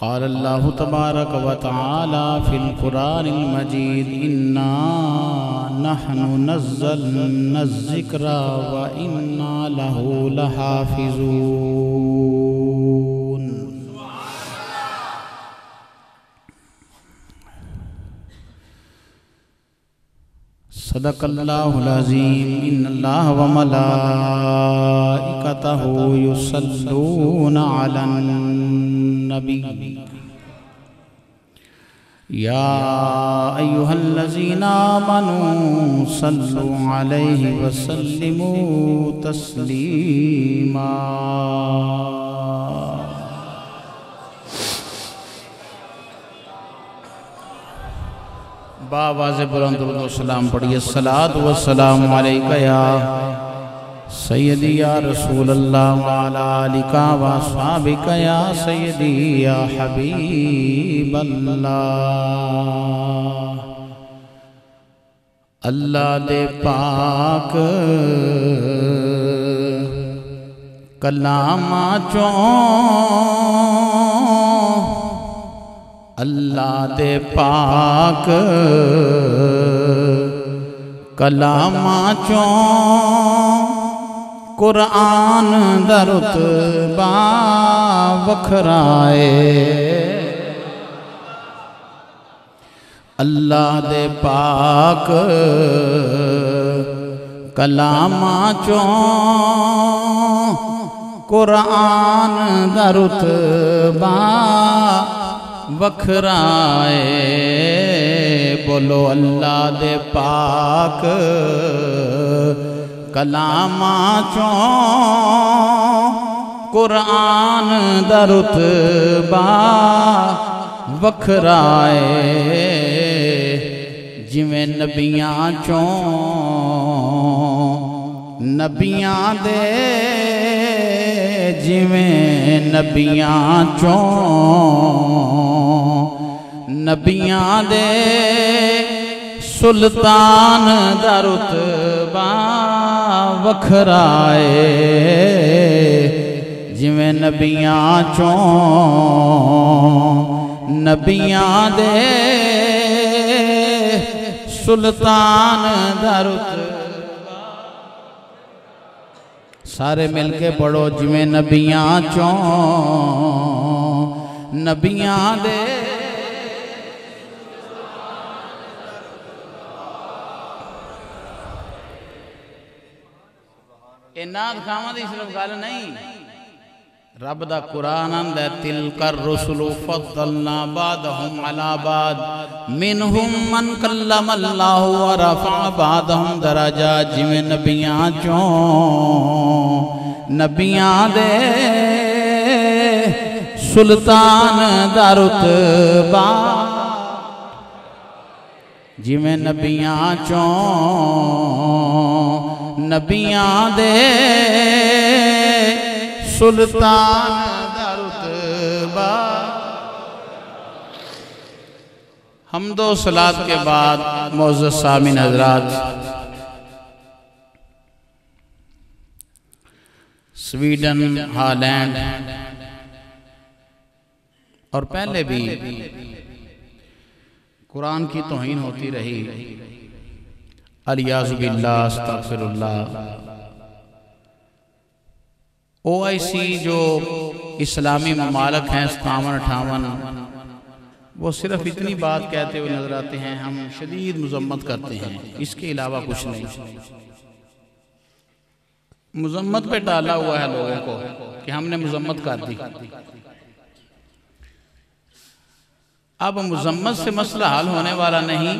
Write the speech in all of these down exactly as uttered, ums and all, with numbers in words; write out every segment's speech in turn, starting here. क़ाल अल्लाहु तबारक व तआला फ़िल क़ुरानिल मजीद इन्ना नहनु नज़्ज़लना ज़िक्रा व इन्ना लहू लहाफ़िज़ून। सदक़ल्लाहुल अज़ीम। इन्नल्लाहा व मलाइकतहु युसल्लूना अलन नबी। या अय्युहल्लज़ीना आमनू सल्लु अलैहि वसल्लिमू तस्लीमा। बावाज़े बुलंद दुरूद व सलाम पढ़िए। सलात व सलाम अलैका या सैयदी या रसूल अल्लाह व अला आलिका व अस्हाबिका या सैयदी या हबीब अल्लाह। अल्लाह दे पाक कलामा चों अल्लाह दे पाक कलामा चों कुरान दा रुतबा वखराए। अल्लाह दे पाक कलामा चों कुरान दा रुतबा वखराए। बोलो अल्लाह दे पाक कलामा चों कुरान दा रुतबा वखराए। जिवें नबियां चों नबियां दे जिवें नबियां चों नबियां दे सुल्तान दा रुतबा वखराए। जिवें नबियां चों नबियां दे सुल्तान दा रुतबा। सारे मिलके पढ़ो। जिवें नबियां चों नबियां दे नाद खावा की सिर्फ गल नहीं, रब दा कुरान आंदा है तिलकर रसुलु फद्दलना बादहुम अला बाद मिनहुम मन कल्लम अल्लाह व रफअ बादहुम दराजा। जिवें नबियां चों नबियां दे सुल्तान दा रुतबा। जिवें नबियां चों नबियां दे सुल्तान दा रुतबा। हमदो सलात के बाद मोअज़्ज़ज़ सामिन हज़रात, स्वीडन, हालैंड और पहले भी कुरान की तौहीन होती रही। अलियाज़ बिल्लाह, अस्तग़फिरुल्लाह। ओ आई सी जो इस्लामी ममालक हैं सतावन अठावन, वो सिर्फ इतनी बात कहते हुए नजर आते हैं, हम शदीद मजम्मत करते हैं, इसके अलावा कुछ नहीं। मजम्मत पे डाला हुआ है लोगों को कि हमने मजम्मत कर दी। अब मजम्मत से मसला हल होने वाला नहीं,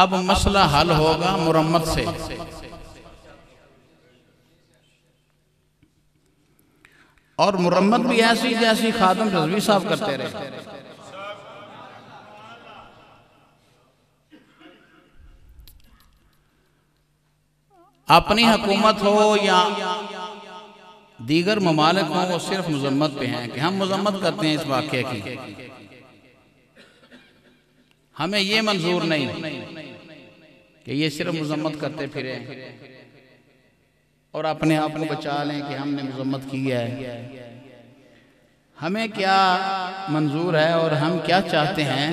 अब मसला हल होगा मुरम्मत से। और मुरम्मत भी ऐसी जैसी खादम रज़वी साहब करते रहे। अपनी हुकूमत हो या दीगर ममालिक हो, वो सिर्फ मजम्मत पे हैं कि हम मजम्मत करते हैं इस वाक़े की, हमें ये मंजूर नहीं कि ये सिर्फ मजम्मत करते फिरे और अपने आप को बचा लें कि हमने मजम्मत की है। हमें क्या मंजूर है और हम क्या चाहते हैं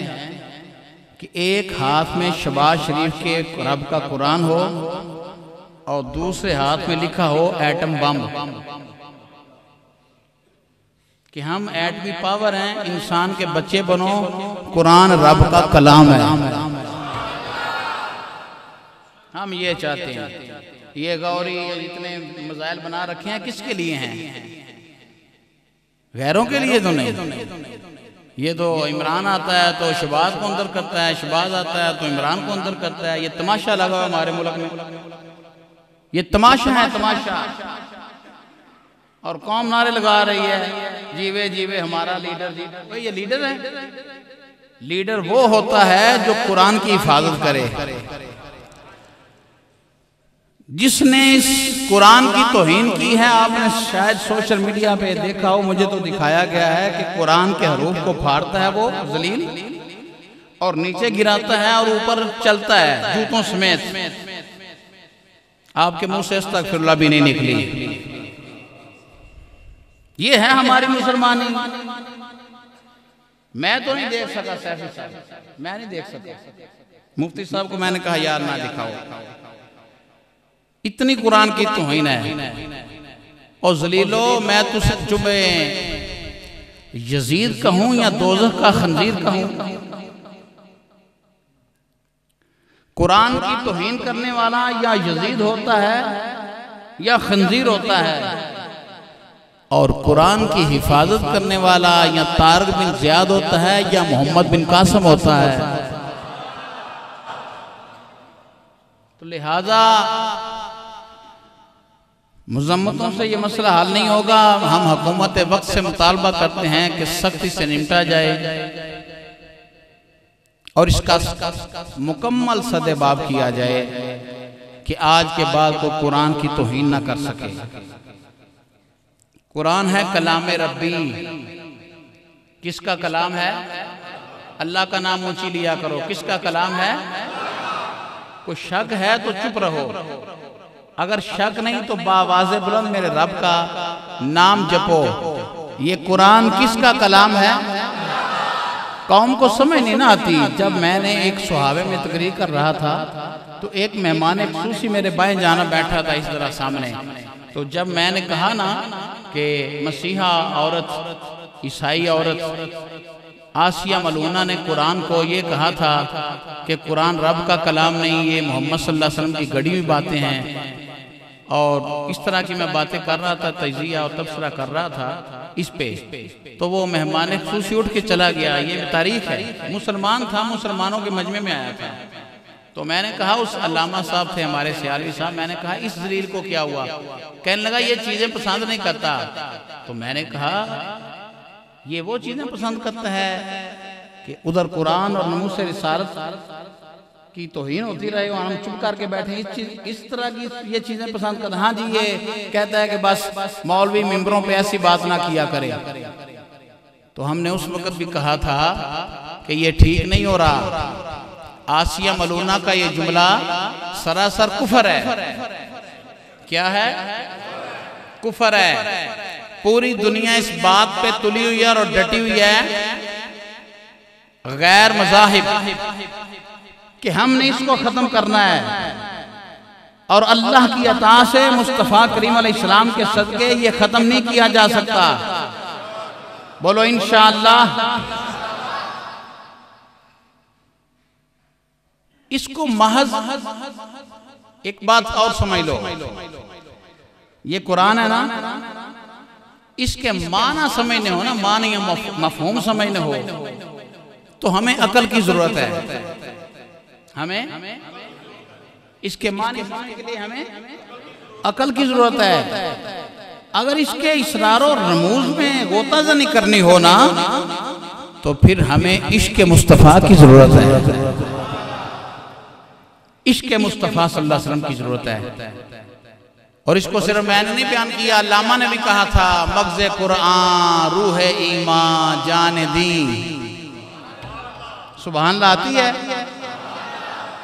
कि एक हाथ में शबाज शरीफ के रब का कुरान हो और दूसरे हाथ में लिखा हो एटम बम, कि हम एटमी पावर हैं, इंसान के बच्चे बनो, कुरान रब का कलाम है। हम ये चाहते हैं। ये गौरी इतने मजाइल बना रखे हैं किसके लिए हैं? गैरों के लिए तो नहीं। ये तो इमरान आता है तो शबाज को अंदर करता है, शबाज आता है तो इमरान को अंदर करता है। ये तमाशा लगा हुआ हमारे मुल्क में, ये तमाशा है, तमाशा। और कौम नारे लगा रही है जीवे जीवे हमारा लीडर। भाई ये लीडर है? लीडर वो होता है जो कुरान की हिफाजत करे, जिसने इस कुरान की तौहीन की है। आपने शायद सोशल मीडिया पे देखा हो, मुझे तो दिखाया गया है कि कुरान के हरूफ को फाड़ता है वो जलील, और नीचे गिराता है और ऊपर चलता है जूतों समेत। आपके मुंह से अस्तगफिरुल्लाह भी नहीं निकली। ये है हमारी मुसलमानी। मैं तो नहीं देख सका सैफी साहब, मैं नहीं देख सका। मुफ्ती साहब को मैंने कहा यार ना दिखाओ, इतनी कुरान की तौहीन है। और जलीलो मैं तुझसे जुबे यजीद कहूं या दोजख का खंजीर कहूं, कुरान की तौहीन करने वाला या यजीद होता है या खंजीर होता है। और कुरान की हिफाजत करने वाला या तारिक बिन ज़ियाद होता है या मोहम्मद बिन कासिम होता है। तो लिहाजा मुजम्मतों से ये मसला हल नहीं होगा। हम हुकूमत वक्त से मुतालबा करते हैं कि सख्ती से निपटा जाए और इसका मुकम्मल सदेबाब किया जाए कि आज के बाद को कुरान की तौहीन ना कर सके। कुरान है कलाम रब्बी। किसका कलाम है? अल्लाह का नाम ऊंची लिया करो। किसका कलाम है? कोई शक है तो चुप रहो, अगर शक नहीं तो बावाज़े बुलंद मेरे रब का नाम जपो। ये कुरान किसका कलाम है? कौम को समझ नहीं ना आती। जब मैंने एक सुहावे में तकरीर कर रहा था तो एक मेहमान खुसूसी मेरे बाएं जाना बैठा था इस तरह सामने। तो जब मैंने कहा ना कि मसीहा औरत, ईसाई औरत आसिया मलूना ने कुरान को ये कहा था कि कुरान रब का कलाम नहीं, ये मोहम्मद सल्लल्लाहु अलैहि वसल्लम की गढ़ी हुई बातें हैं, और इस तरह की मैं बातें कर रहा था, तजज़िया और तबसरा कर रहा था इस पे। तो वो मेहमान खुसूसी उठ के चला गया। ये तारीख है, मुसलमान था, मुसलमानों के मजमे में आया था। तो मैंने कहा उस अल्लामा साहब थे हमारे सियालवी साहब, मैंने कहा इस जलील को क्या हुआ? कहने लगा ये चीजें पसंद नहीं करता। तो मैंने कहा ये वो चीजें पसंद करता है कि उधर कुरान और नमूसे रिसालत की तौहीन होती रहे और हम चुप करके बैठे, इस चीज इस तरह की ये चीजें पसंद करता। हाँ जी, ये कहता है कि बस मौलवी मेंबरों पे ऐसी बात ना किया करे। तो हमने उस वक्त भी कहा था कि ये ठीक नहीं हो रहा। आसिया मलूना का ये जुमला सरासर कुफर है। क्या है? कुफर है। पूरी दुनिया इस बात पे तुली हुई है और डटी हुई है, गैर मज़ाहिब, कि हमने इसको खत्म करना है। और अल्लाह की अता से मुस्तफ़ा करीम अलैहिस्सलाम के सदके ये खत्म नहीं किया जा सकता। बोलो इंशाअल्लाह। इसको महज एक बात और समझ लो, ये कुरान है ना, इसके माना समझने हो ना, माने या मफहूम समझने हो तो हमें अकल की जरूरत है। हमें इसके माने समझने के लिए हमें अकल की जरूरत है। अगर इसके इसरार और रमूज में गोताजनी करनी हो ना तो फिर हमें इश्क मुस्तफ़ा की जरूरत है, इश्क़ मुस्तफ़ा सल्लल्लाहु अलैहि वसल्लम की जरूरत है। और इसको सिर्फ मैंने नहीं बयान किया, अल्लामा ने भी कहा था, मग़ज़ कुरान, रूह ईमान, जान दीन। सुभान अल्लाह आती है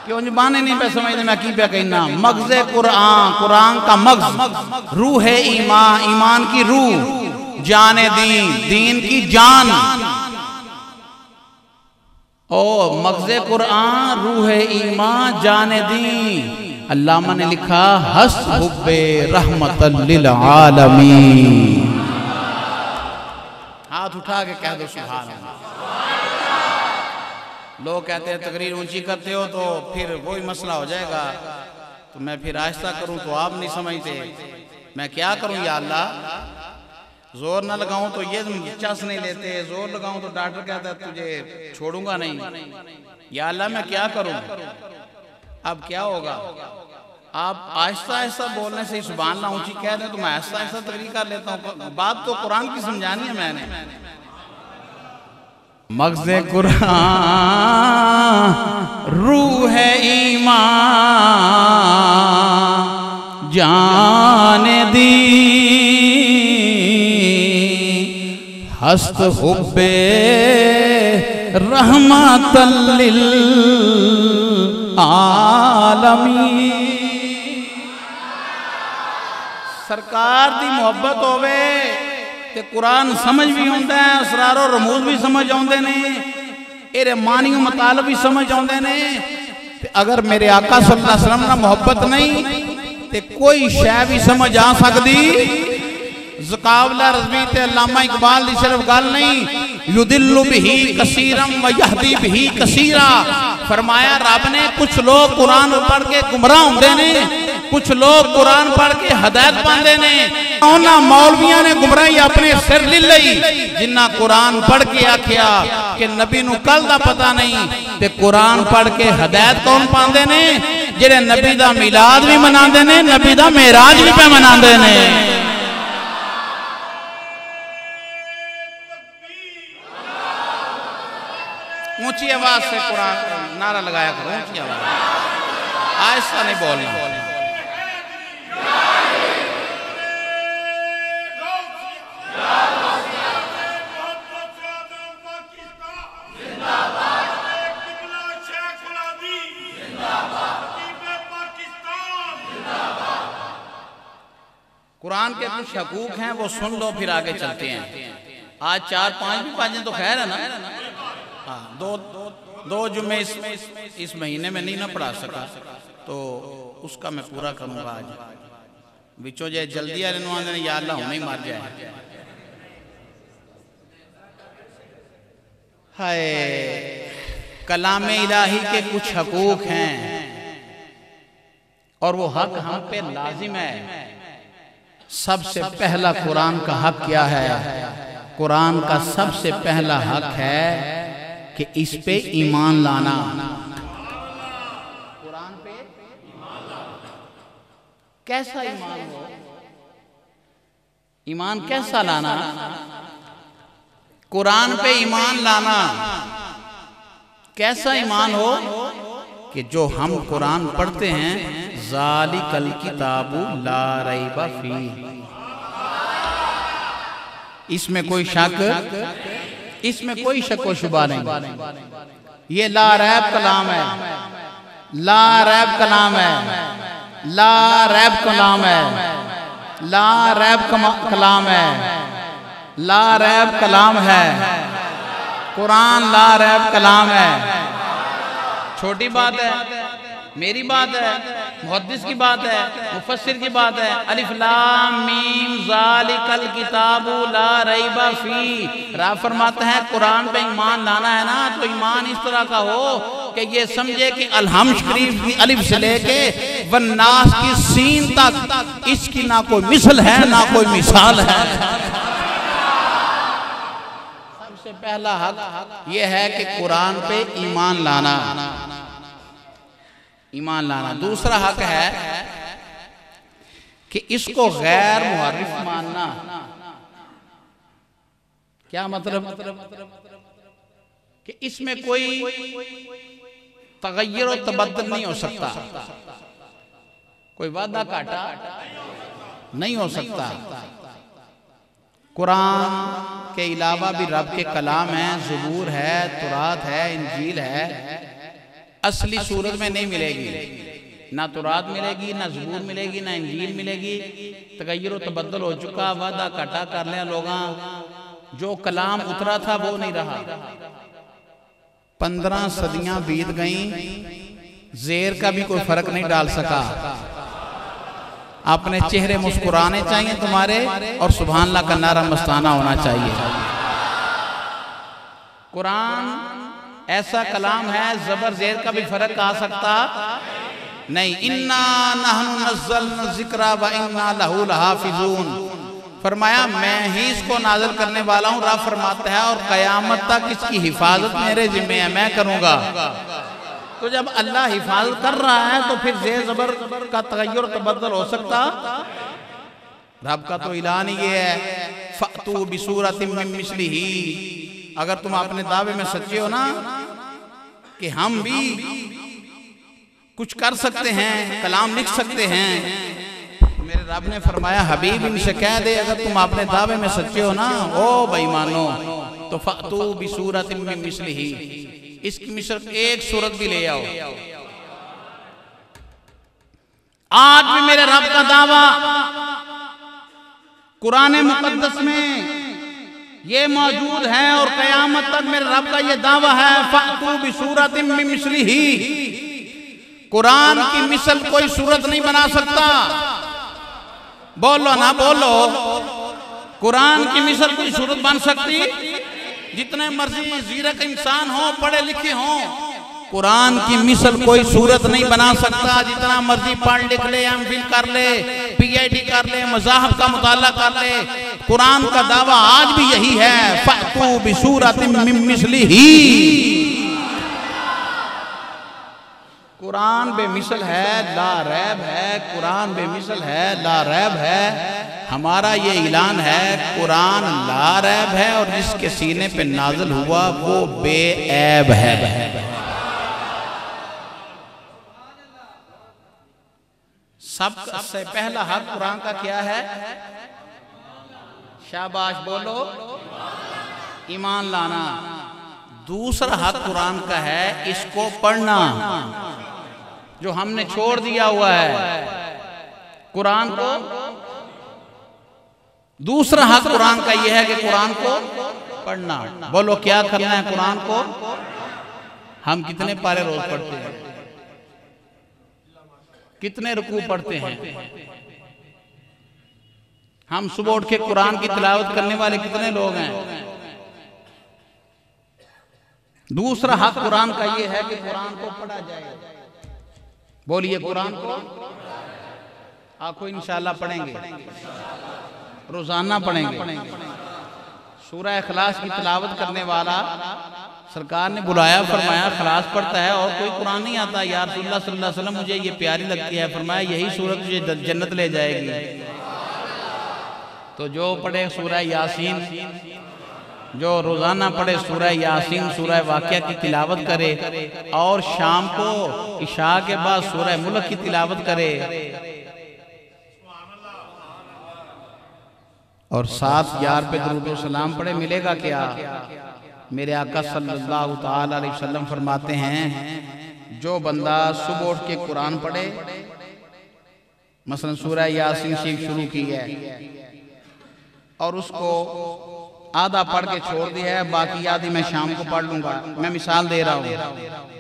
क्यों? जुबान नहीं पे समझने में की पे कहना। मग़ज़ कुरान, कुरान का मग़ज़, रूह ईमान, ईमान की रूह, जाने दीन, दीन की जान ओ मगजे कुरान रूह ईमान जाने दीन। अल्लामा ने लिखा हस्बुबे रहमतल लिल आलमीन। हाथ उठा के कह दो सुभान अल्लाह। लोग कहते हैं तकरीर ऊंची करते हो तो फिर वही मसला हो जाएगा, तो मैं फिर आहिस्ता करूं तो आप नहीं समझते। मैं क्या करूं या अल्लाह, जोर न लगाऊं तो ये चस नहीं लेते, जोर लगाऊं तो डॉक्टर कहता है तुझे छोड़ूंगा नहीं। या अल्लाह मैं क्या करूं? अब क्या होगा? आप आहिस्ता आहिस्ता बोलने से सुभान अल्लाह ऊंची कह दें तो मैं आहिस्ता आहिस्ता तकरीर कर लेता हूँ। बात तो कुरान की समझानी है मैंने। मगज़े कुरान रूह ईमान जान दी हस्त हुब्बे रहमतल लिल आलमीन। सरकार दी मोहब्बत होवे ते कुरान समझ भी आंदा है, असरार और रमूज भी समझ आते ने, एरे मानी मतलब भी समझ आते ने। अगर मेरे आका सल्लल्लाहु अलैहि वसल्लम नाल मोहब्बत नहीं ते कोई शै भी समझ आ सकती। ज़कावला रज़वी ते अल्लामा इकबाल दी सिर्फ गल नहीं, युदिल्लु बिही कसीरम व यहदी बिही कसीरा। फरमाया रब ने कुछ लोग कुरान पढ़ के गुमराह होंदे ने, कुछ लोग कुरान पढ़ के हदायत पाते ने। मौलविया ने गुमराही अपने सिर ले लई जिन्ना कुरान पढ़ के आखिया कि नबी नू कल दा पता नहीं। ते कुरान पढ़ के हदायत कौन पाते ने? जिहड़े नबी दा मिलाद भी मनाते ने, नबी दा मेराज भी पे मनाते ने। ऊंची आवाज से कुरान नारा लगाया करो, ऊंची आवाज, आहिस्ता नहीं बोलना। कुरान के कुछ हकूक हैं वो सुन लो, फिर आगे चलते हैं। आज चार पांच भी पाँच तो खैर है ना। हाँ, दो दो जुम्मे इस, इस महीने में नहीं ना पढ़ा सका, तो उसका मैं पूरा करूँगा आज। बिचो जे जल्दी आ रहे या अल्लाह हमें मार जाए। हाय, कलाम इलाही के कुछ हकूक हैं और वो हक हम पे लाजिम है। सबसे पहला कुरान का हक क्या है? कुरान का सबसे पहला हक है कि इस पे ईमान लाना। कुरान पे कैसा ईमान हो, ईमान कैसा लाना? कुरान पे ईमान लाना कैसा ईमान हो? कि जो हम कुरान पढ़ते हैं, ज़ालिकल किताबु ला रैबा फीह, इसमें कोई शक, इसमें कोई शक व शुबा नहीं। ये ला रैब कलाम है, ला रैब कलाम है, ला रैब कलाम है, ला रैब कलाम है, ला रैब कलाम है। कुरान ला रैब कलाम है। छोटी बात है, मेरी बात है, मुहद्दिस की बात है, मुफस्सिर की बात है। अलिफ लाम मीम ज़ालिकल किताबु ला रैबा फीह। रब फरमाता है कुरान पे ईमान लाना है ना, तो ईमान इस तरह का हो कि ये समझे कि अलहम शरीफ की अलिफ से लेके वन्नास की सीन तक इसकी ना कोई मिसल है ना कोई मिसाल है। सबसे पहला हक ये है कि कुरान पे ईमान लाना, ईमान लाना। दूसरा हक है कि इसको गैर मुहर्रिफ मानना। क्या मतलब? कि इसमें कोई तगय्युर और तबद्दुल नहीं हो सकता, कोई वादा काटा नहीं हो सकता। कुरान के अलावा भी रब के कलाम है, ज़बूर है, तौरात है, इंजील है। असली सूरत में नहीं मिलेगी, ना तुरात मिलेगी, ना जबूर मिलेगी, ना इंजील मिलेगी। तगैर तबद्दल हो चुका, वादा कटा कर लिया लोगां, जो कलाम उतरा था वो नहीं रहा। पंद्रह सदियां बीत गई, जेर का भी कोई फर्क नहीं डाल सका। अपने चेहरे मुस्कुराने चाहिए तुम्हारे और सुभान अल्लाह का नारा मस्ताना होना चाहिए। कुरान ऐसा कलाम है, जबर जेर का भी फर्क आ सकता नहीं। इन्ना नहनु नज़्ज़लना ज़िक्रा व इन्ना लहू लहाफ़िज़ून, फरमाया मैं ही इसको नाज़िल करने वाला हूँ। रब फरमाता है और कयामत तक इसकी हिफाजत मेरे जिम्मे है, मैं करूँगा। तो जब अल्लाह हिफाजत कर रहा है तो फिर जेर जबर का तगय्युर तबद्दुल हो सकता? रब का तो ऐलान ये है, फ़अतू बिसूरतिम मिन मिस्लिही। अगर तुम अपने दावे में सच्चे हो ना कि हम भी कुछ कर सकते हैं, कलाम लिख सकते हैं, मेरे रब ने फरमाया हबीब इनसे कह दे अगर तुम अपने दावे में सच्चे हो ना ओ बेईमानो, तो फ़अतू बिसूरतिम मिन मिस्लिही, इसकी मिसल एक सूरत भी ले आओ। आज भी मेरे रब का दावा कुरान मुकद्दस में ये मौजूद है और कयामत तक मेरे रब का ये दावा है, फ़अतू बिसूरतिम मिन मिस्लिही। कुरान की मिसल कोई सूरत नहीं बना सकता। बोलो ना बोलो, कुरान की मिसल कोई सूरत बन सकती? जितने मर्जी जीरक इंसान हो, पढ़े लिखे हो, कुरान की मिसल कोई सूरत नहीं बना सकता। जितना मर्जी पढ़ लिख ले, एम फिल कर ले, पीएचडी कर ले, मज़ाहब का मुताला कर ले, कुरान का दावा आज भी यही है, फ़अतू बिसूरतिम मिन मिस्लिही। कुरान बेमिसल है, ला रैब है। कुरान बेमिसल है, ला रैब है। हमारा ये ऐलान है, कुरान ला रैब है और जिसके सीने पे नाज़िल हुआ वो बेऐब है। सबसे पहला हक कुरान का क्या है? शाबाश बोलो, ईमान लाना। दूसरा हक कुरान का है, इसको पढ़ना, जो हमने छोड़ दिया हुआ है। कुरान को दूसरा हक कुरान का यह है कि कुरान को पढ़ना। बोलो क्या करना है? कुरान को हम कितने पारे रोज पढ़ते हैं, कितने रुकू पढ़ते हैं, हम सुबह उठ के कुरान की तिलावत करने वाले कितने लोग हैं? दूसरा हक कुरान का यह है कि कुरान को पढ़ा जाए। बोलिए कुरान को आखो इंशाल्लाह पढ़ेंगे, रोजाना पढ़ेंगे। सूरह इखलास की तिलावत करने वाला सरकार ने बुलाया, फरमाया इखलास पढ़ता है और कोई कुरान नहीं आता, या रसूलुल्लाह सल्लल्लाहु अलैहि वसल्लम मुझे ये प्यारी लगती है। फरमाया यही सूरत तुझे जन्नत ले जाएगी। तो जो पढ़े सूरह यासीन, जो रोजाना पढ़े सूरह यासीन, सूरह वाक़िया की तिलावत करे और शाम को इशा के बाद सूरह मुल्क की तिलावत करे और सात यार पे दुरूद और सलाम पढ़े, मिलेगा क्या? मेरे आका सल्लल्लाहु तआला अलैहि वसल्लम फरमाते हैं, जो बंदा सुबह उठ के कुरान पढ़े, मसलन सूरह यासीन से शुरू की है और उसको आधा पढ़ के छोड़ दिया है, बाकी आधी मैं शाम को पढ़ लूंगा, मैं मिसाल दे रहा हूँ,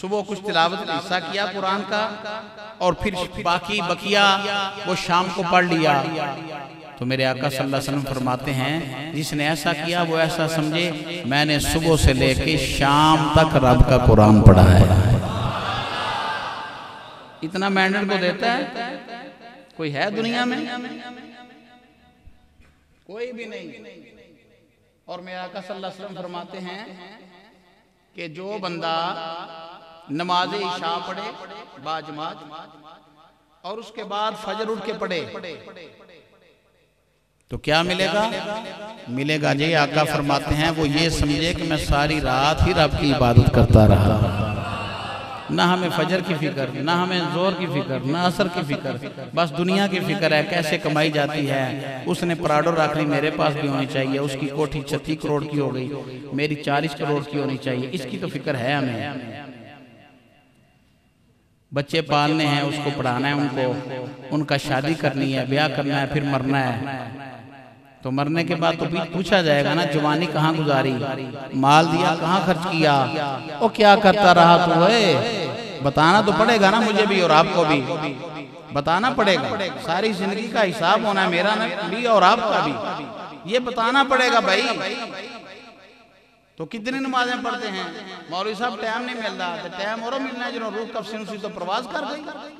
सुबह कुछ तिलावत का हिस्सा किया कुरान का और फिर बाकी बकिया वो शाम को पढ़ लिया, तो मेरे आका सल्लल्लाहु अलैहि वसल्लम फरमाते हैं, जिसने ऐसा किया वो ऐसा समझे मैंने सुबह से लेके शाम तक रब का कुरान पढ़ा है। इतना मेंढर को देता है कोई है दुनिया में? कोई भी नहीं। और मेरा आका सल्लल्लाहु अलैहि वसल्लम फरमाते हैं कि जो बंदा नमाज इशा पढ़े बाजमात और उसके बाद फजर उठ के पढ़े तो क्या मिलेगा? मिलेगा जी, आका फरमाते हैं वो ये समझे कि मैं सारी रात ही रब की इबादत करता रहा, ना हमें फजर की फिक्र, ना हमें जोर की फिक्र, ना असर की फिक्र, बस दुनिया की फिक्र है, कैसे कमाई जाती है। उसने पराडो रख ली, मेरे पास भी होनी चाहिए, उसकी कोठी छत्तीस करोड़ की हो गई, मेरी चालीस करोड़ की होनी चाहिए, इसकी तो फिक्र है हमें। बच्चे पालने हैं, उसको पढ़ाना है, उनको उनका शादी करनी है, ब्याह करना है, फिर मरना है। तो मरने के बाद तो पूछा जाएगा ना, जवानी कहाँ गुजारी, माल दिया कहाँ खर्च किया, वो क्या करता रहा तू है, बताना तो पड़ेगा ना मुझे भी और आपको भी बताना पड़ेगा। सारी जिंदगी का हिसाब होना है, मेरा भी और आपका भी, ये बताना पड़ेगा भाई। तो कितनी नमाजें पढ़ते हैं मौलवी साहब, टाइम नहीं मिलता, टाइम और मिलना है, जो रूह कब से तो प्रवास कर गई।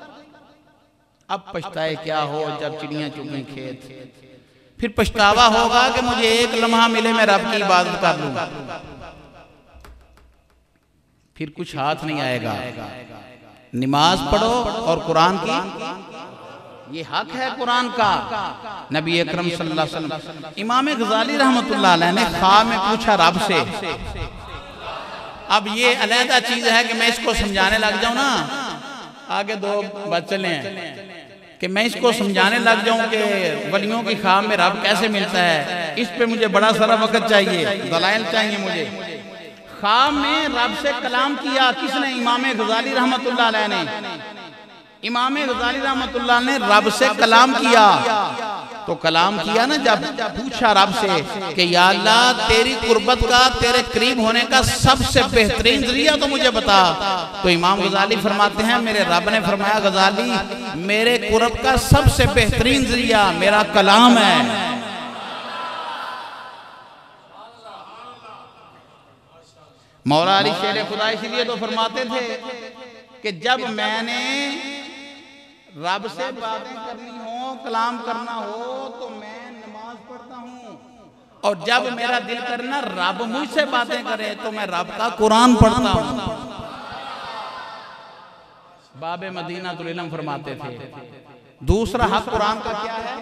अब पछताए क्या हो जब चिड़िया चुगे खेत, फिर पछतावा होगा कि मुझे एक लम्हा मिले मैं रब की इबादत कर लूंगा, फिर कुछ हाथ नहीं आएगा। नमाज पढ़ो और कुरान की, ये हक है कुरान का। नबी अकरम सल्लल्लाहु अलैहि वसल्लम, इमाम गजाली रहमतुल्लाह अलैह ने ख्वाब में पूछा रब से। अब ये अलहदा चीज है कि मैं इसको समझाने लग जाऊं ना, आगे दो बचले कि मैं इसको समझाने लग जाऊं कि वलियों की ख्वाब में रब कैसे मिलता है, इस पे मुझे बड़ा सारा वक्त चाहिए, दलाइल चाहिए मुझे। ख्वाब में रब से कलाम किया किसने? इमाम गजाली रहमतुल्लाह अलैह ने। इमाम गजाली रहमतुल्लाह ने रब से कलाम किया, तो कलाम किया ना, जब पूछा रब से कि या अल्लाह तेरी कुर्बत का, तेरे करीब होने का सबसे बेहतरीन जरिया तो मुझे बता। तो इमाम गजाली फरमाते हैं, मेरे रब ने फरमाया, गजाली मेरे कुर्ब का सबसे बेहतरीन जरिया मेरा कलाम है। मौला अली शेर खुदा इसलिए तो फरमाते थे कि जब मैंने रब से बातें करनी हो, कलाम करना हो, तो मैं नमाज पढ़ता हूँ, और जब मेरा दिल करना रब मुझसे बातें करे तो मैं रब का कुरान पढ़ता हूँ। बाबे मदीना तुल इल्म फरमाते थे। दूसरा हक कुरान का क्या है?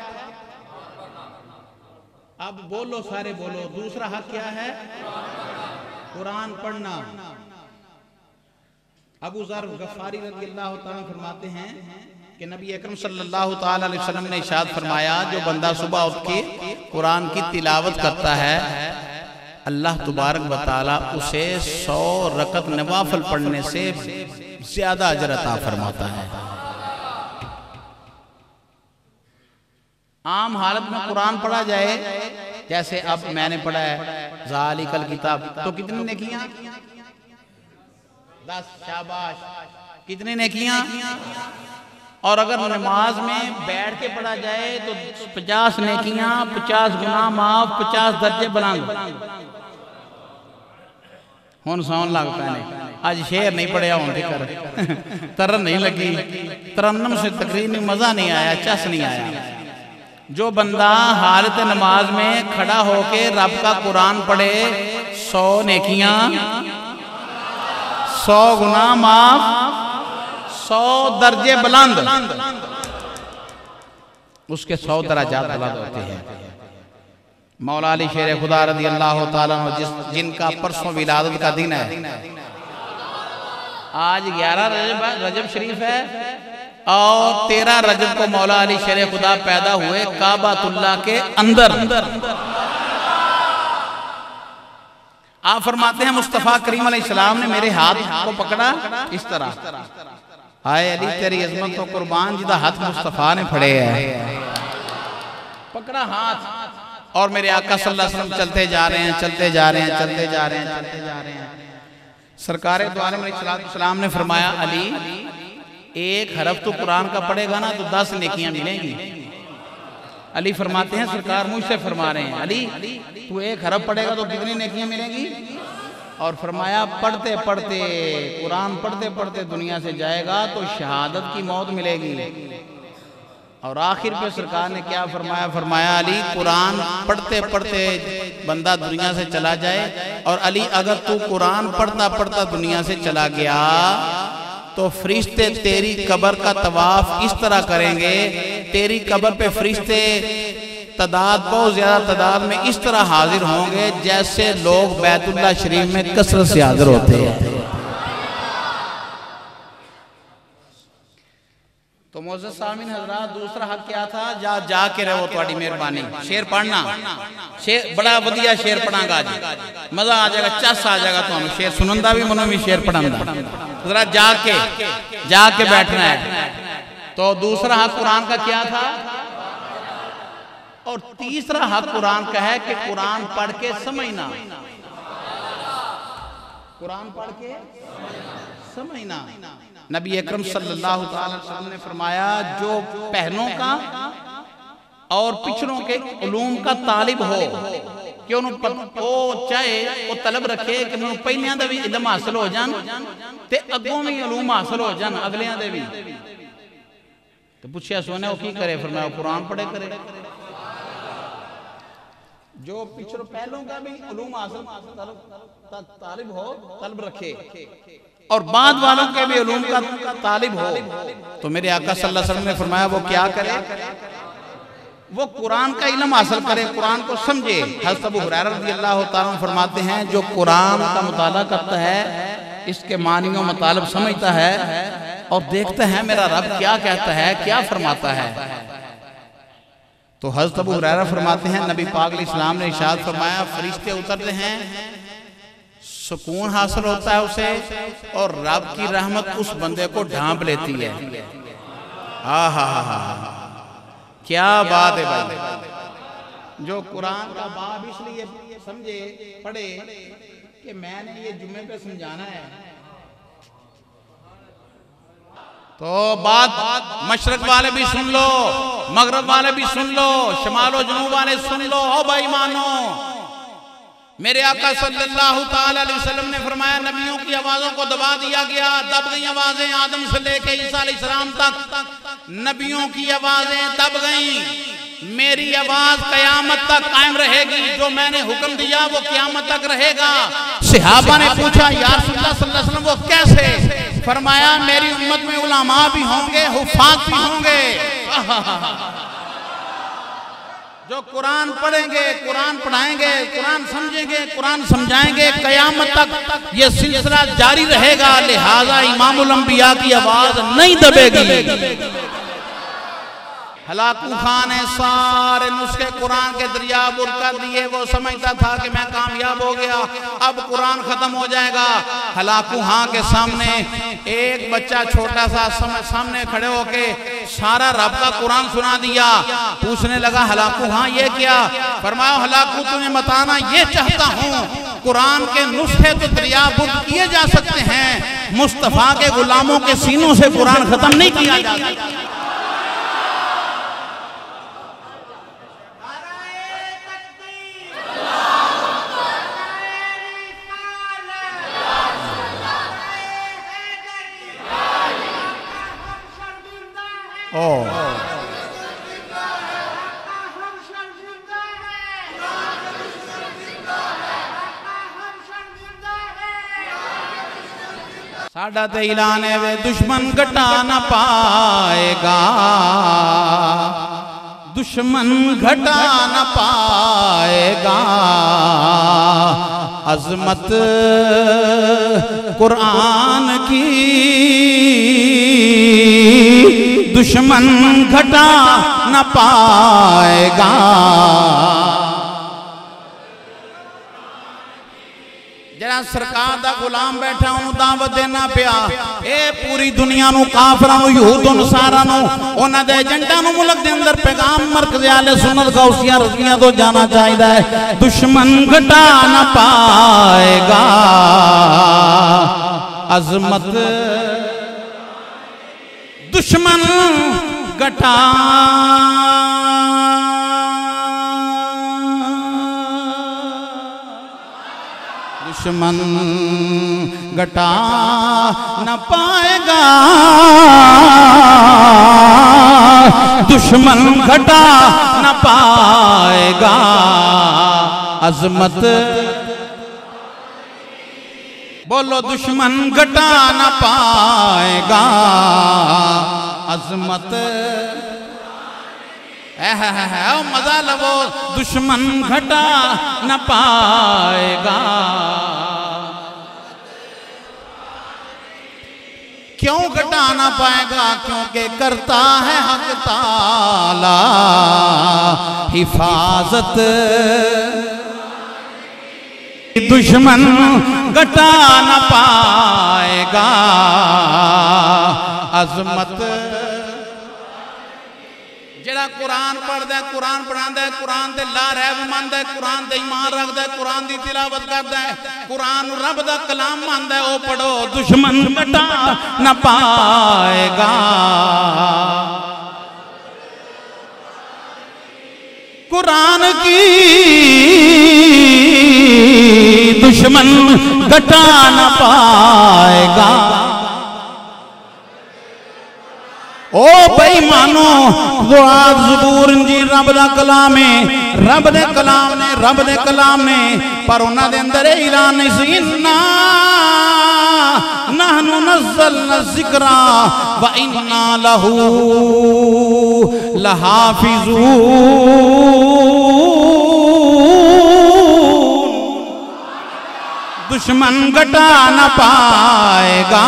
अब बोलो, सारे बोलो, दूसरा हक क्या है? कुरान पढ़ना। अबू ज़र गफ़ारी रज़ियल्लाहु ताला फरमाते हैं कि नबी अकरम सल्लल्लाहु ताला अलैहि वसल्लम ने इरशाद फरमाया, जो बंदा सुबह उठ के कुरान की तिलावत करता है, अल्लाह तबारक व तआला उसे सौ रकत नवाफिल पढ़ने से ज्यादा अजर अता फरमाता है। आम हालत में कुरान पढ़ा जाए, जैसे अब मैंने पढ़ा है ज़ालिकल किताब, तो कितनी नेकियां? दस। शाबाश, कितनी नेकियां? और अगर नमाज में बैठ के पढ़ा जाए तो पचास नेकियां, पचास गुना माफ, पचास दर्जे बुलंद। हुन सौन लग पैने, आज शेर नहीं पढ़िया होने, तरन नहीं लगी, तरन्नम से तकरीर में मजा नहीं आया, चस नहीं आया। जो बंदा हालत नमाज में खड़ा होके रब का कुरान पढ़े, सौ नेकियां, सौ गुना माफ, सौ दर्जे बुलंद, उसके सौ दराजात बुलंद होते हैं। मौला अली शेर खुदा रज़ियल्लाहु ताला अन्हु, जिनका परसों विलादत का दिन है, आज ग्यारह रजब रजब शरीफ है और तेरह रजब को मौला अली शेर खुदा पैदा हुए काबातुल्लाह के अंदर। आप फरमाते हैं, मुस्तफ़ा करीम अलैहिस्सलाम ने मेरे हाथ को पकड़ा इस तरह, हाय अली तेरी अजमत तो कुर्बान, जिदा हाथ मुस्तफ़ा ने फड़े है, पकड़ा हाथ, और मेरे आका सल्लल्लाहु अलैहि वसल्लम चलते जा रहे हैं, चलते जा रहे हैं, चलते जा रहे हैं, चलते जा रहे हैं। सरकारे दो आलम अलैहिस्सलाम ने फरमाया, अली एक हरफ तो कुरान का पढ़ेगा ना तो दस नेकियां मिलेंगी। अली फरमाते हैं, सरकार मुझसे फरमा रहे हैं, अली तू एक हरफ पढ़ेगा तो कितनी नेकियां मिलेंगी? और फरमाया, पढ़ते पढ़ते कुरान पढ़ते पढ़ते दुनिया से जाएगा तो शहादत की मौत मिलेगी। और आखिर पे सरकार ने क्या फरमाया? फरमाया, अली कुरान पढ़ते पढ़ते बंदा दुनिया से चला जाए, और अली अगर तू कुरान पढ़ता पढ़ता दुनिया से चला गया तो फरिश्ते तेरी कब्र का तवाफ इस तरह करेंगे, तेरी कब्र पे फरिश्ते तादाद, बहुत ज्यादा तादाद में इस तरह हाजिर होंगे जैसे लोग बैतुल्लाह शरीफ में कसरत से हाजिर होते हैं। तो मोहम्मद सामिन हजरात दूसरा हक क्या था? जा जाके रहो, थोड़ी मेहरबानी। शेर पढ़ना, शेर बड़ा वधिया शेर पढ़ांगा जी, मजा आ जाएगा, चस आ जाएगा। तो हम शेर सुनंदा भी मनो भी शेर पढ़ांदा। जरा जाके जाके बैठना है। तो दूसरा हक कुरान का क्या था? और तीसरा हक कुरान का है कि कुरान पढ़ के समझना, कुरान पढ़ के समझना। नबी अकरम सल्लल्लाहु अलैहि वसल्लम ने फरमाया, जो पहलों का और पिछड़ों के उलूम का तालिब हो कि वो चाहे वो तलब रखे कि मैं पहलियां दा भी इल्म हासिल हो जान ते अगों भी उलूम हासिल हो जान अगलियां दे भी। तो पूछया सोने वो की करे? फरमाया कुरान पढ़े करे। जो पिछड़ों पहलों का भी उलूम हासिल तालिब हो, तलब रखे और बाद वालों के भी उलूम का तालिब हो, तो मेरे आका सल्लल्लाहु अलैहि वसल्लम ने फरमाया वो क्या करे? वो कुरान का इल्म हासिल करे, कुरान को समझे। हज़रत अबू हुरैरा रज़ियल्लाहु ताला अन्हु फरमाते हैं, जो कुरान का मुताला करता है, इसके मानियों मतलब समझता है और देखता है मेरा रब क्या कहता है, क्या फरमाता है। तो हज़रत अबू हुरैरा फरमाते हैं, नबी पाक अलैहिस्सलाम ने इरशाद फरमाया, फरिश्ते उतरते हैं, सुकून हासिल होता है उसे, और रब की रहमत उस बंदे को ढांप लेती है। हा हा हा, क्या बात है भाई। जो कुरान का बाब इसलिए समझे पढ़े कि मैंने ये जुम्मे पे समझाना है। तो बात मशरक वाले भी सुन लो, मगरब वाले भी सुन लो, शमालो जनूब वाले सुन लो। ओ भाई मानो, मेरे आका सल्लल्लाहु ताला अलैहि वसल्लम ने फरमाया, नबियों की आवाजों को दबा दिया गया, दब गई आवाजें। आदम से लेके ईसा अलैहि सलाम तक नबियों की आवाजें दब गईं। मेरी आवाज कयामत तक कायम रहेगी, जो मैंने हुक्म दिया वो कयामत तक रहेगा। सहाबा ने पूछा, या रसूलल्लाह सल्लल्लाहु अलैहि वसल्लम वो कैसे? फरमाया, मेरी उम्मत में उलमा भी होंगे, हुफाज भी होंगे, जो कुरान पढ़ेंगे, कुरान पढ़ाएंगे, कुरान समझेंगे, कुरान समझाएंगे, कयामत तक ये सिलसिला जारी रहेगा। लिहाजा इमामुल अंबिया की आवाज नहीं दबेगी। हलाकू खान ने सारे नुस्खे कुरान के दरिया बुर कर दिए। वो समझता था कि मैं कामयाब हो गया, अब कुरान खत्म हो जाएगा। हलाकू खान के सामने एक बच्चा छोटा सा सामने खड़े होके सारा रब का कुरान सुना दिया। पूछने लगा, हलाकू खान ये क्या? फरमाया, हलाकू तुम्हें बताना ये चाहता हूँ, कुरान के नुस्खे तो दरिया बुर किए जा सकते हैं, मुस्तफ़ा के गुलामों के सीनों से कुरान खत्म नहीं किया जा सकता। ओ, साडा ते ऐलान है वे दुश्मन घटा ना पाएगा, दुश्मन घटा ना पाएगा, अजमत कुरान की दुश्मन घटा न पाएगा। जरा सरकार दा गुलाम बैठा उन्होंने दावत देना पिया, ए पूरी दुनिया नू काफरां नू यहूदां नू सारां नू उन्हां दे एजेंटां नू मुल्क दे अंदर पैगाम मरकज़ आले सुन्नत गौसिया रज़विया तो जाना चाहिदा है। दुश्मन घटा न पाएगा, अजमत दुश्मन घटा दुश्मन घटा न पाएगा, दुश्मन घटा न पाएगा, अजमत बोलो दुश्मन घटा न पाएगा, अजमत है। मजा लवो, दुश्मन घटा न पाएगा। क्यों घटाना पाएगा, क्योंकि करता है हक ताला हिफाजत, दुश्मन घटा न पाएगा अजमत। जड़ा कुरान पढ़ता है, कुरान पढ़ाता है, कुरान ते ला रैब मानता है, कुरान ते ईमान रखता है, कुरान दी तिलावत करता है, कुरान रब दा कलाम मानता है, ओ पढ़ो दुश्मन घटा न पाएगा। कुरान की दुश्मन घटा न पाएगा। ओ भाई मानो ज़ुबान ज़बूर इंजील रब दा कलाम है, रब दे कलाम ने रब दे कलाम ने पर उन्हां दे अंदर ऐलान नहीं सी, इन्ना नहनु नज़्ज़लना ज़िक्रा व इन्ना लहू लहाफिज़ून। दुश्मन घटा न पाएगा,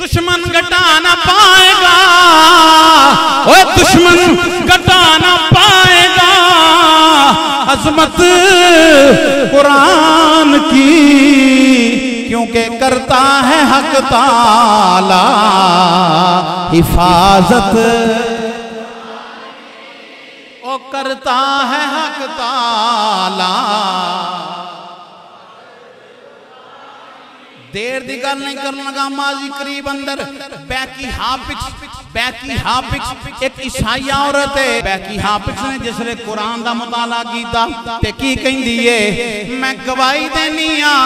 दुश्मन घटा न पाएगा, ओ दुश्मन घटा न पाएगा अजमत कुरान की, क्योंकि करता है हक ताला हिफाजत। ओ करता है हक ताला, देर की गल नहीं करन लगा, माजी करीब अंदर। बैकी हाफिज, बैकी हाफिज एक ईसाई औरत है। बैकी हाफिज ने जिसने कुरान का मुताला किया ते की कहंदी है, मैं गवाही देनी आ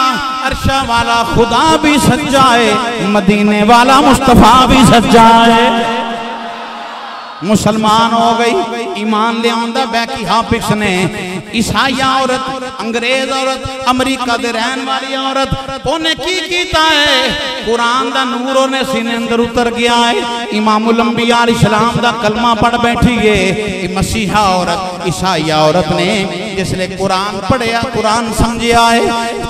अरशा वाला खुदा भी सच्चा है, मदीने वाला मुस्तफा भी सच्चा है। मुसलमान हो गई, ईमान ले आंदा बैकी हाफिज ने। ईसाई औरत, अंग्रेज औरत, अमरीका दे रहन वाली औरत, ओने की कीता है, कुरान दा नूर ओने सीने अंदर उतर गया है, इमामुल अंबिया इस्लाम दा कलमा पढ़ बैठी है। मसीहा औरत, ईसाई औरत ने जिसने कुरान पढ़िया, कुरान समझिया है,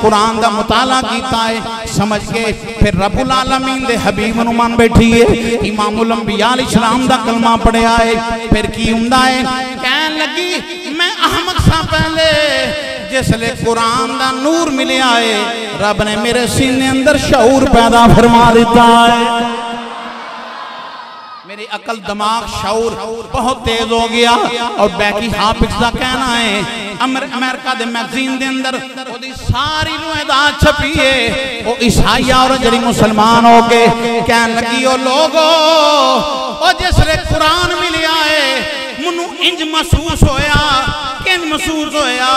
कुरान दा मुताला कीता है, समझ के फिर रब्बुल आलमीन दे हबीब नूं मान बैठी है, इमामुल अंबिया इस्लाम दा कलमा पढ़िया है। फिर की हुंदा है, कहन लगी मैं अहमद सा पहले, जिसले कुरान दा नूर मिलिया है, रब ने मेरे सीने अंदर शऊर पैदा फरमा दिता है, मेरी अकल दिमाग शऊर बहुत तेज हो गया। और बैकी हाफिज का कहना है, अमेरिका दे मैगजीन दे अंदर ओदी सारी नुएदाद छपी है। ओ ईसाई औरत जड़ी मुसलमान हो के कहन लगी, ओ लोगो ओ जिसले कुरान मिलिया है, मनु इंज महसूस होया, महसूस होया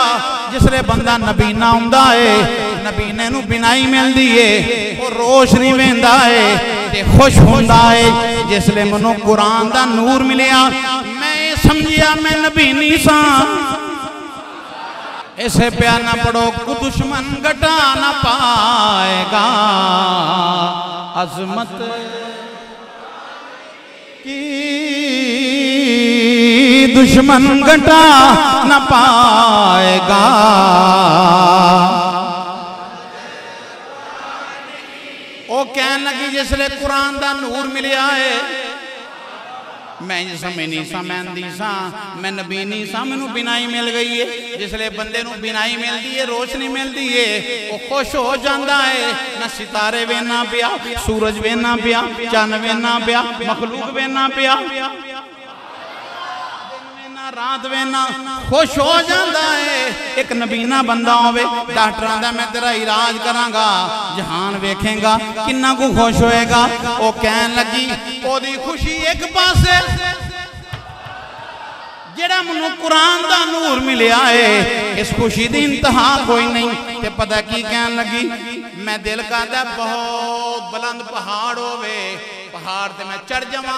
जिसले बंदा नबीना आंदा है, नबीने नू बिनाई मिलदी है, ओ रोशनी वेंदा है ते खुश हुंदा है, जिसले मनु कुरान दा नूर मिलिया, मैं समझिया मैं नबीनी सां। ऐसे प्यार ना पड़ो को दुश्मन घटा ना पाएगा अजमत की, दुश्मन घटा न पाएगा। ओ कहन लगी जिसले कुरान दा नूर मिलिया है, मैं समझनी सा, मैं अंधी सा, मैं नबीनी सा, मैनू बिनाई मिल गई है। जिसले बंदे नू बिनाई मिलती है, रोशनी मिलती है, वो खुश हो जाता है, ना सितारे वेना पिया, सूरज वेना पिया, चन्न वेना पिया, मखलूक वेना पिया, रात वेना, खुश हो जाता है। एक नबीना बंदा होवे, डॉक्टर आंदा मैं तेरा इलाज करांगा, जहान वेखेगा कितना को खुश होएगा। ओ कहन लगी ओदी खुशी एक पासे, जेड़ा मनु कुरान दा नूर मिलिया है, इस खुशी दी इंतहा कोई नहीं। ते पता की कहन लगी, मैं दिल करदा बहुत बुलंद पहाड़ होवे, पहाड़ ते मैं चढ़ जावा,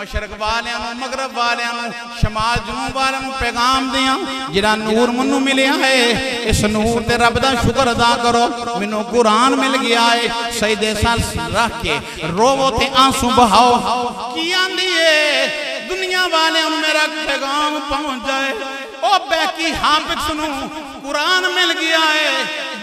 मशरक वालियां नूं, मगरब वालियां नूं, शमाल जनूब वालियां नूं पैगाम दिया, जिहड़ा नूर मनु मिलिया है, इस नूर ते रब दा शुक्र अदा करो, मैनू कुरान मिल गया है। सजदे साल रख के रोवो ते आंसू बहाओ, की आंदी है दुनिया वालियां नूं मेरा पैगाम पहुंच जाए। ओ बैकी हाफिज सुनू कुरान मिल गया है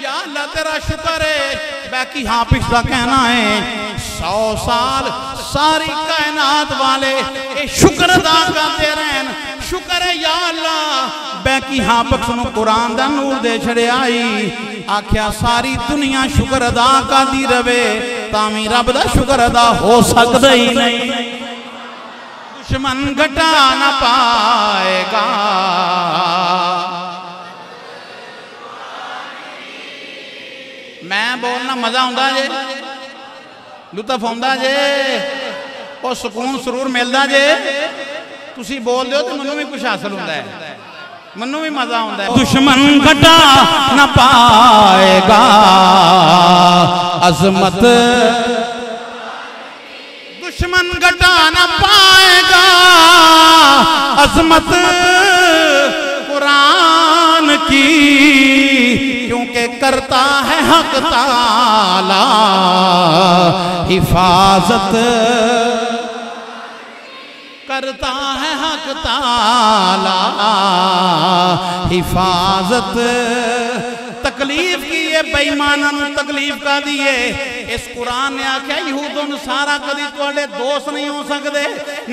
या अल्लाह तेरा शुक्र है। बैकी हाफिज का कहना है सौ साल सारी कायनात वाले ये शुक्र अदा करते रहन, शुक्र है या अल्लाह। बैकी हाफिज सुनू कुरान दा नूर दे छड़िया आई, आख्या सारी दुनिया शुक्र अदा करती रवे तामी रब दा शुक्र अदा हो सकदा ही नहीं। दुश्मन घटा ना पाएगा, मैं बोलना मजा आंदा जे, लुत्फ आंदा जे और सुकून सुरूर मिलता जे। तुसी बोल दो तो मनु भी कुछ हासिल होता है, मनु भी मजा आता है। दुश्मन घटा ना पाएगा अजमत, दुश्मन घटा ना पाएगा अजमत कुरान की, क्योंकि करता है हक ताला हिफाजत, करता है हक ताला हिफाजत। तकलीफ की ये बेईमाना तकलीफ कर दी है। इस कुरान ने आख्या यहूदों ने सारा कभी थोड़े दोस्त नहीं हो सकते,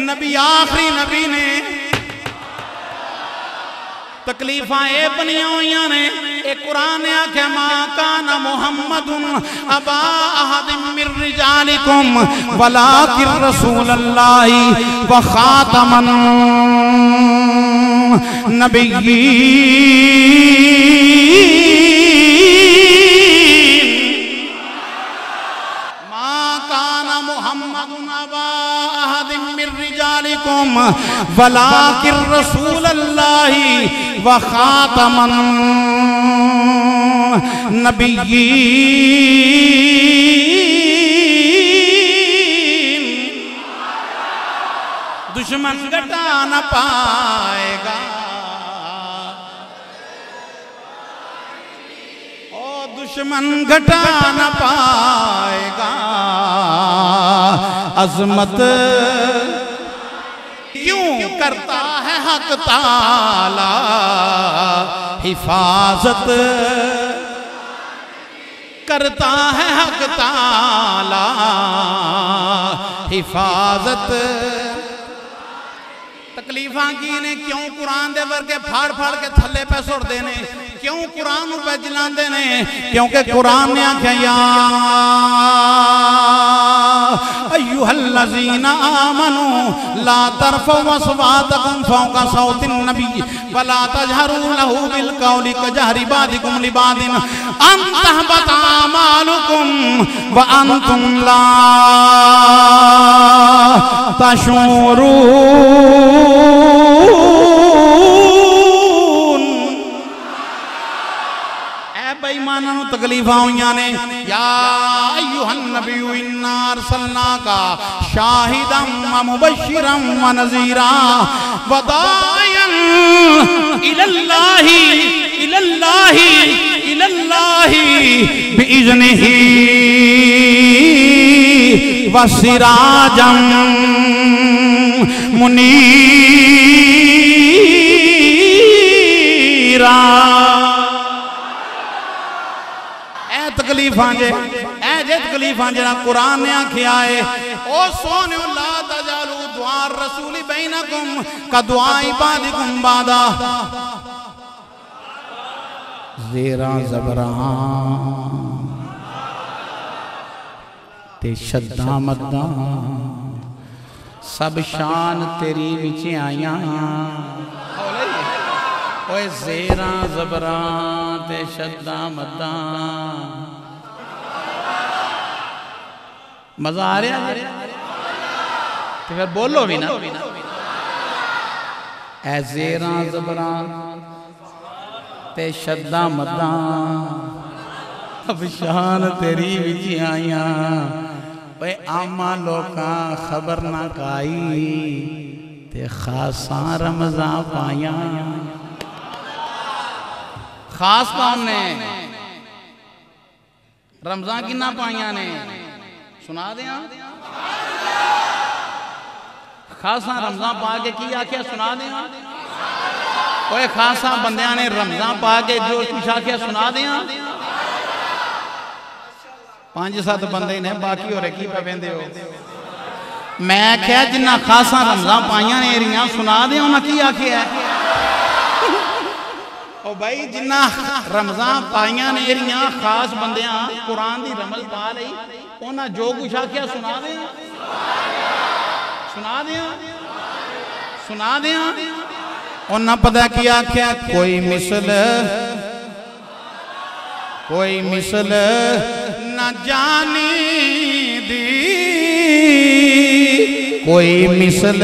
नबी आखिरी नबी ने। तकलीफा ये बनिया हुई ने, ये कुरान ने आख्या मां कान मुहम्मदुन अबा अहदिम मिर रिजालिकुम वलाकिर रसूलल्लाहि व खातमन नबिय्यीन। वलाकिर रसूलल्लाहि व खातमन नबिय्यीन। दुश्मन घटा ना पाएगा, ओ दुश्मन घटा ना पाएगा अजमत, क्यों करता है हक ताला हिफाजत, करता है हक ताला हिफाजत। तकलीफा की ने, क्यों कुरान दे वर्गे फाड़ फाड़ के थले पे सुटते ने, क्यों कुरान पे जलाते ने, क्योंकि कुरान ने आख्या या अय्युहल्लज़ीना आमनू ला तरफ़उ अस्वातकुम फ़ौक़ा सौतिन नबी वला तजहरू लहू बिलक़ौलि कजहरि बादिकुम लिबादिन अन तहबता आमालुकुम व अंतुम ला तशऊरून। ऐ बेईमानां नूं तकलीफां होईयां ने। या अय्युहन नबी इन्ना अरसलनाका शाहिदम व मुबश्शिरम व नज़ीरा व दायन इलल्लाहि इलल्लाहि इलल्लाहि बिइज़निही व सिराजम मुनीरा। ऐ तकलीफां जे, ऐ जे तकलीफां जेड़ा कुरान ने आख्या है ओ सोने ला तजालू दुआ रसूली बैनकुम का दुआ इबादिकुम बादा ज़ेरा ज़बरान ते शद्दा मद्दा सब शान तेरी विच आईयां। ओए ज़ेरा ज़बरां ते शद्दा मद्दा मजा आ रहा है ते फिर बोलो भी ना। ऐ ज़ेरा ज़बरां ते शद्दा मद्दा सब शान तेरी विच आईयां। वे आमा लोका खबर ना काई ते खासा रमजा पाया। खास कौन ने रमजान कि ना पाइया ने सुना दिया। खासा रमजान पा के की आख्या सुना दिया। ओए खासा बंदियां ने रमजा पा के जो कुछ आखिया सुना दिया पांच सत बंदे ने बाकी होरे की पवेंदे हो। मैं आख्या जिन्ना खासा रमजा पाइया ने रियां सुना दिया उन्हें की आखिया ओ भाई जिन्ना रमजा पाइया ने रियां खास बंदियां कुरान दी रमल पा रही उन्हें जो कुछ आखिया सुना दिया सुना दिया सुना दिया उन्हें पता की आख्या कोई मिसल कोई मिसल न जानी दी कोई मिसल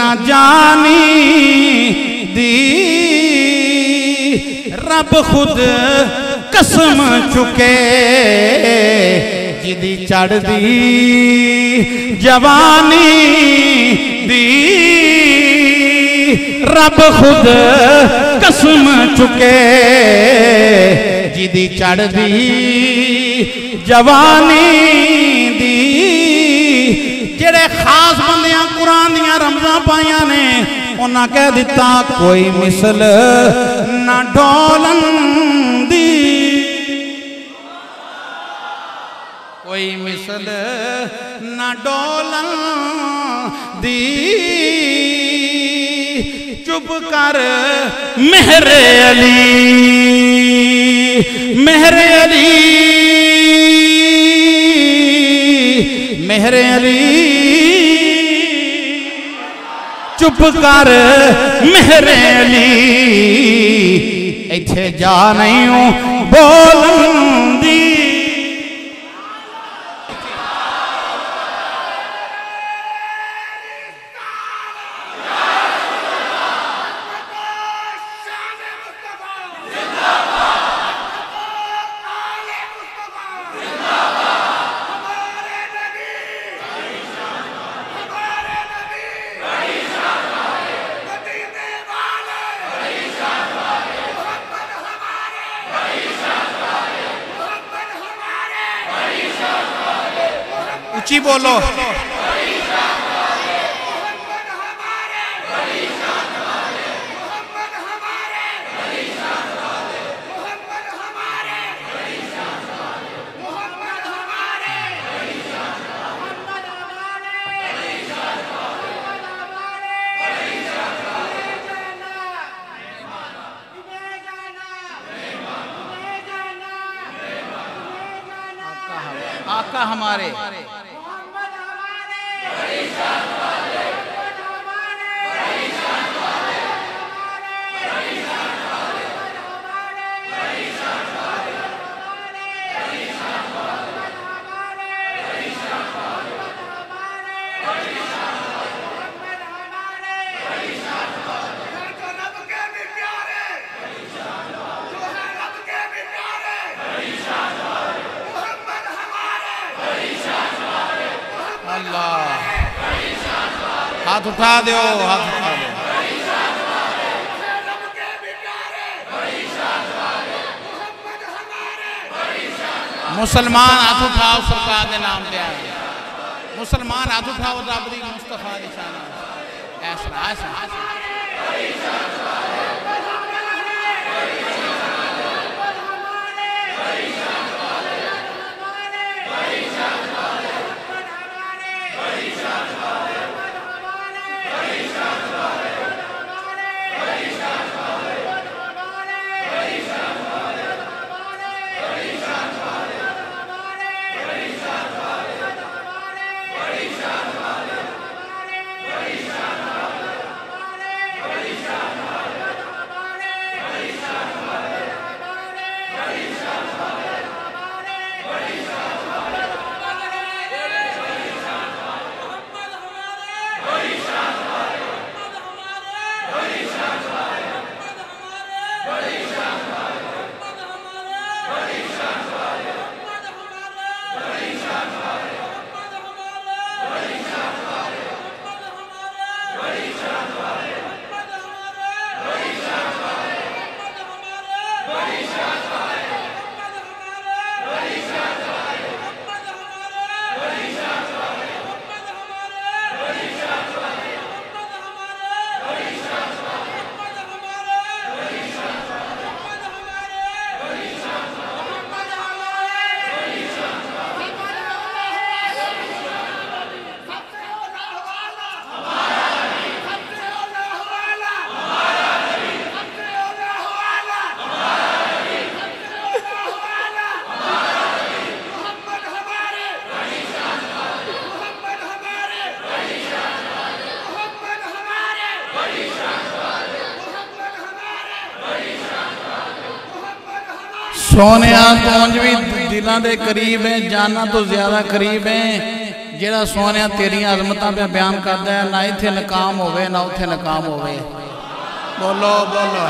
न जानी दी रब खुद कसम चुके जिदी चढ़ दी जवानी दी रब खुद कसम चुके जिदी चढ़ दी जवानी दी जेड़े खास बंदियां कुरान दियां रमजां पाइयां ने उन्हें कह दिता कोई मिसल ना डोलन दी कोई मिसल ना डोलन दी चुप कर मेहरे अली मेहरे अली मेहरे अली चुप कर मेहरे अली इथे जा नहीं हूं बोलंदी जी बोलो आका हमारे हाथ उठा दो हाथ उठा दो मुसलमान हाथ उठाओ सरकार के नाम पे मुसलमान हाथ उठाओ रब दी मुस्तफा दी शान ऐसा ऐसा सोने पहुंच भी दिलों के करीब है, जाना तो ज्यादा करीब है। जिहड़ा सोने तेरिया अजमतां पे बयान करता है, ना इत्थे नकाम होवे ना उत्थे नकाम होवे। बोलो बोलो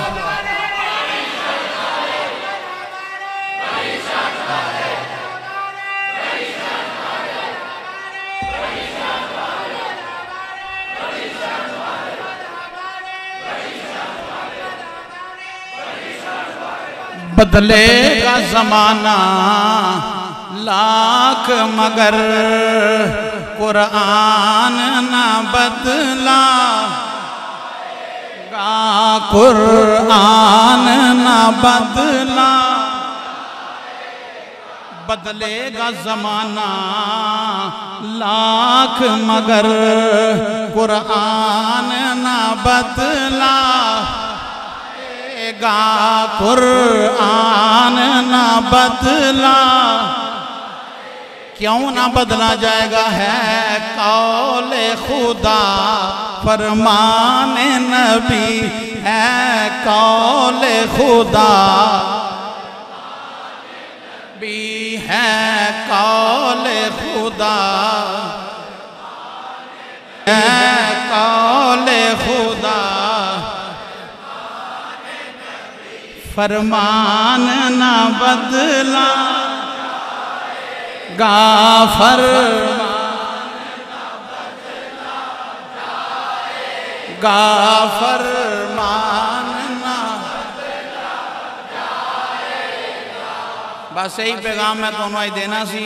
बदलेगा जमाना लाख मगर कुरान ना बदला, कुरान ना बदला। बदलेगा जमाना लाख मगर कुरान ना बदला, कुरान ना बदला। क्यों ना बदला जाएगा है कौले खुदा फरमान नबी, है कौले खुदा भी है कौले खुदा, है कौले खुदा फरमान ना बदला गा, फरमान ना बदला गा, फरमान ना बदला जाएगा। बस यही पैगाम मैं तुहानू अज देना सी।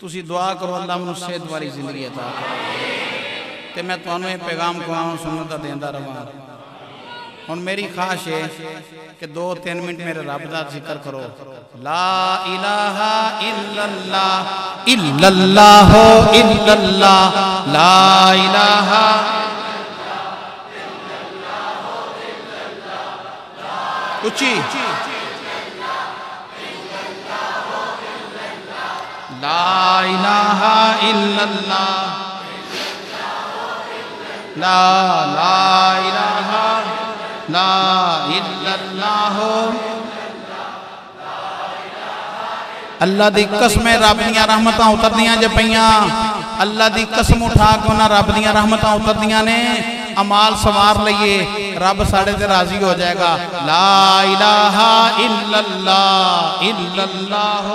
तुसी दुआ करो अल्लाह मैनू सेहत वाली जिंदगी अता करे, ते मैं तुहानू यह पैगाम खुआवां सुनता देंदा रहां। हुण मेरी ख्वाहिश है कि दो तीन मिनट मेरे रब दा जिक्र करो। ला इलाहा इल्लल्लाह इल्लल्लाह इल्लल्लाह, ला इलाहा इल्लल्लाह। उची ला इलाहा इल्लल्लाह, ला ला इलाहा ला इल्लल्लाह। अल्लाह दी कसम रब दियां रहमतां उतरदियां जे पईयां, अल्लाह दी कसम उठा के उन्हां रब दियां रहमतां उतरदियां ने। अमाल सवार लईए, रब साढ़े ते राजी हो जाएगा। ला इलाहा इल्लल्लाह इल्लल्लाह।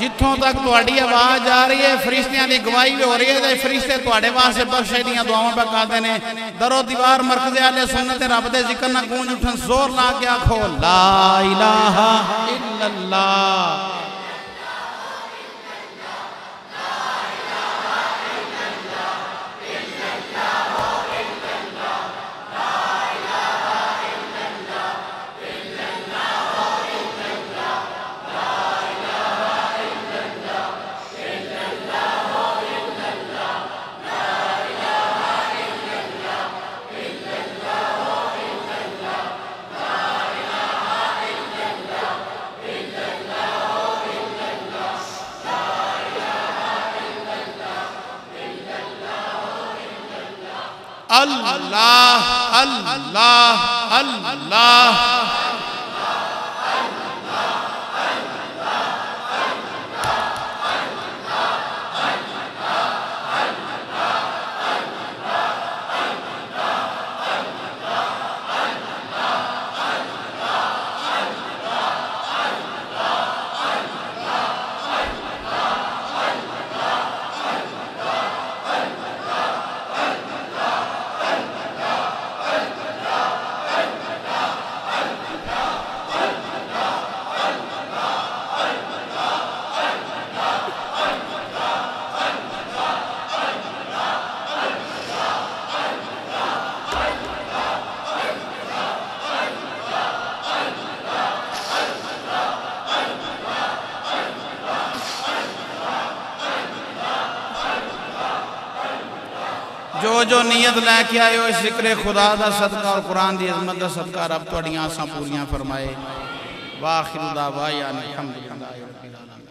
जितों तक थोड़ी आवाज आ रही है, फरिश्तियां की गवाही भी हो रही है। फरिश्ते थोड़े वास्ते बख्शे दियां दुआवां पे करते हैं। दरो दीवार मरकज़े अहले सुन्नत रब दे जिक्र ना गूंज उठन। जोर ला के आखो ला इलाहा अल्लाह अल्लाह अल्लाह। जो जो नीयत लैके आयो इस जिक्र खुदा का सदका और कुरान की अजमत का सदका रब तुहाड़ियां आसां पूरियां फरमाए। वाह खिरुदा वाह।